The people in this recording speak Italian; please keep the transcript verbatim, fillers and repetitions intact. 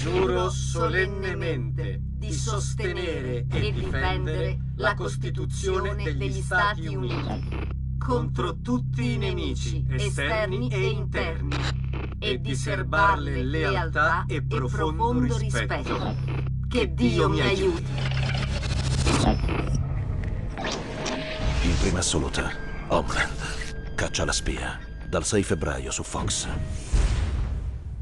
Giuro solennemente di sostenere e difendere la Costituzione degli Stati Uniti contro tutti i nemici esterni e interni e di serbarle lealtà e profondo rispetto. Che Dio mi aiuti! In prima assoluta, Homeland, caccia la spia, dal sei febbraio su Fox.